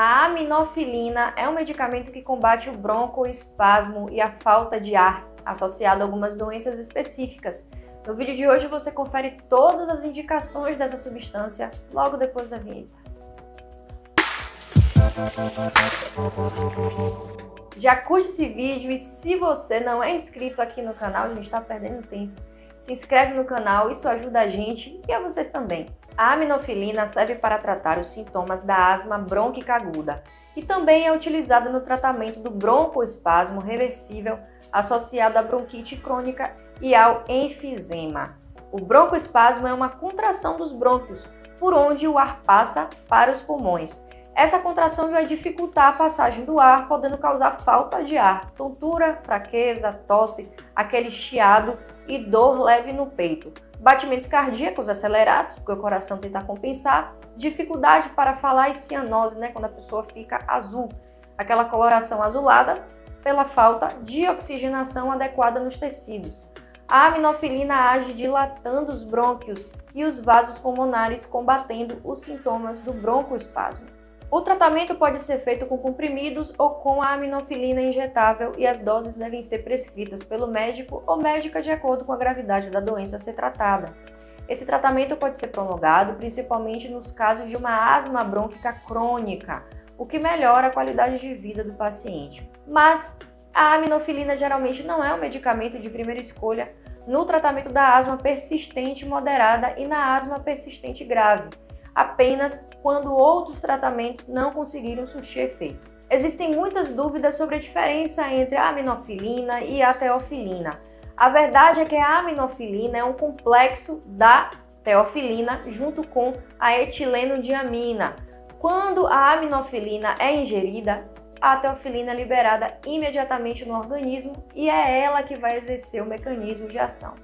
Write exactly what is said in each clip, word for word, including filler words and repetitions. A aminofilina é um medicamento que combate o broncoespasmo e a falta de ar, associado a algumas doenças específicas. No vídeo de hoje você confere todas as indicações dessa substância logo depois da vinheta. Já curte esse vídeo e se você não é inscrito aqui no canal, a gente está perdendo tempo. Se inscreve no canal, isso ajuda a gente e a vocês também. A aminofilina serve para tratar os sintomas da asma brônquica aguda e também é utilizada no tratamento do broncoespasmo reversível associado à bronquite crônica e ao enfisema. O broncoespasmo é uma contração dos brônquios, por onde o ar passa para os pulmões. Essa contração vai dificultar a passagem do ar, podendo causar falta de ar, tontura, fraqueza, tosse, aquele chiado e dor leve no peito, batimentos cardíacos acelerados, porque o coração tenta compensar, dificuldade para falar e cianose, né, quando a pessoa fica azul, aquela coloração azulada pela falta de oxigenação adequada nos tecidos. A aminofilina age dilatando os brônquios e os vasos pulmonares, combatendo os sintomas do broncoespasmo. O tratamento pode ser feito com comprimidos ou com a aminofilina injetável e as doses devem ser prescritas pelo médico ou médica de acordo com a gravidade da doença a ser tratada. Esse tratamento pode ser prolongado, principalmente nos casos de uma asma brônquica crônica, o que melhora a qualidade de vida do paciente. Mas a aminofilina geralmente não é um medicamento de primeira escolha no tratamento da asma persistente moderada e na asma persistente grave, apenas quando outros tratamentos não conseguiram surtir efeito. Existem muitas dúvidas sobre a diferença entre a aminofilina e a teofilina. A verdade é que a aminofilina é um complexo da teofilina junto com a etilenodiamina. Quando a aminofilina é ingerida, a teofilina é liberada imediatamente no organismo e é ela que vai exercer o mecanismo de ação.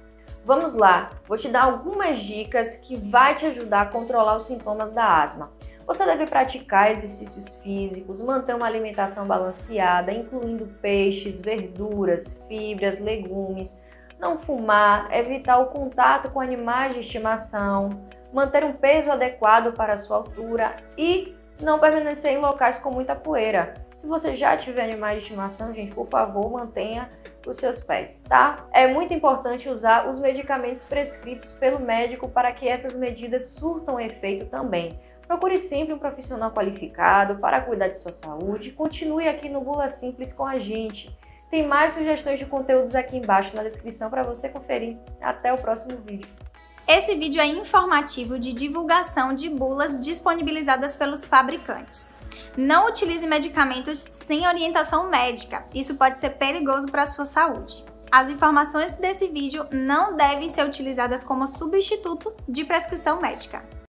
Vamos lá, vou te dar algumas dicas que vai te ajudar a controlar os sintomas da asma. Você deve praticar exercícios físicos, manter uma alimentação balanceada, incluindo peixes, verduras, fibras, legumes, não fumar, evitar o contato com animais de estimação, manter um peso adequado para a sua altura e não permanecer em locais com muita poeira. Se você já tiver animais de estimação, gente, por favor, mantenha os seus pets, tá? É muito importante usar os medicamentos prescritos pelo médico para que essas medidas surtam efeito também. Procure sempre um profissional qualificado para cuidar de sua saúde. Continue aqui no Bula Simples com a gente. Tem mais sugestões de conteúdos aqui embaixo na descrição para você conferir. Até o próximo vídeo. Esse vídeo é informativo de divulgação de bulas disponibilizadas pelos fabricantes. Não utilize medicamentos sem orientação médica, isso pode ser perigoso para a sua saúde. As informações desse vídeo não devem ser utilizadas como substituto de prescrição médica.